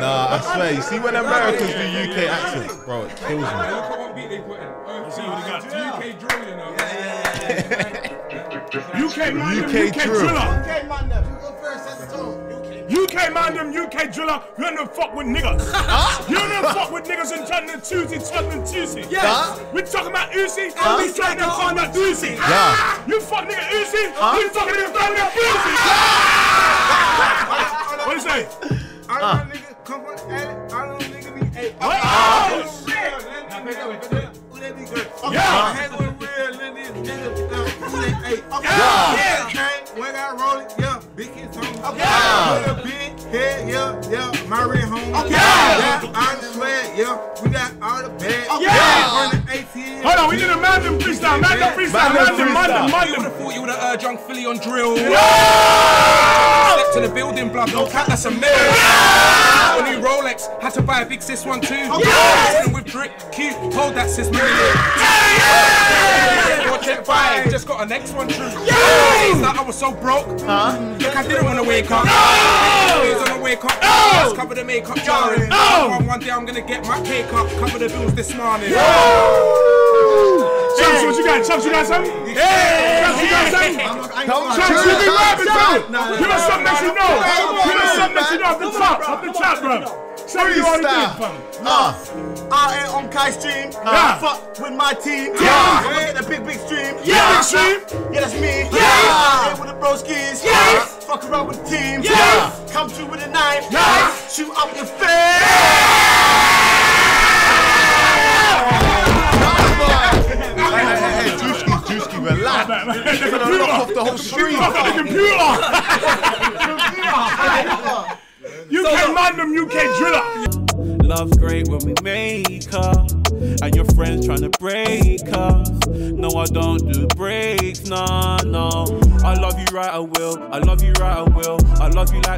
Nah, I swear. You see when Americans do UK accents, bro, it kills me. Look at what beat they put in. UK drill, you know. UK man, them UK driller. You don't know fuck with niggas. You don't know fuck with niggas and Chandler Tuesday. Yes. We're talking about Uzi. We trying to talk about Uzi. Yeah. You fuck nigga Uzi. You fucking nigga Chandler Tuesday. What you say? I don't nigga come on. I don't nigga be eight. Oh shit. Who they be good? Yeah. We got all the bags. Hold on, we did a Mandem freestyle. Mandem freestyle. You would have Yung Filly on drill. Stepped in the building, blood. No cat, that's a mill. Got a new Rolex. Had to buy a big sis one too. Yeah. With drip, cute. Hold that sis million. Watch it fine. Just got a next one true. I was so broke. Look, I didn't want to wake up. Cover the makeup jarring. One day I'm gonna get my cake up. Cover the bills this morning. Chumps, what you got? Chumps, you got something? Chumps, you be rapping, baby. Give us something that you know. Give us something that you know off the top, bro. Show you all the big fam. Out here on Kai stream. Fuck with my team. Yeah. Look at the big stream. Yeah. Yeah, that's me. Yeah. With the broskies. Yeah. Fuck around with teams. Yeah. Come through with a knife. Yeah. Shoot up your face. Hey, Juski, relax. You're gonna knock off the whole street. Fuck the computer. UK Mandem, UK driller. Love's great when we make up, and your friends trying to break us. No, I don't do breaks, no. I love you right, I will. I love you right, I will. I love you like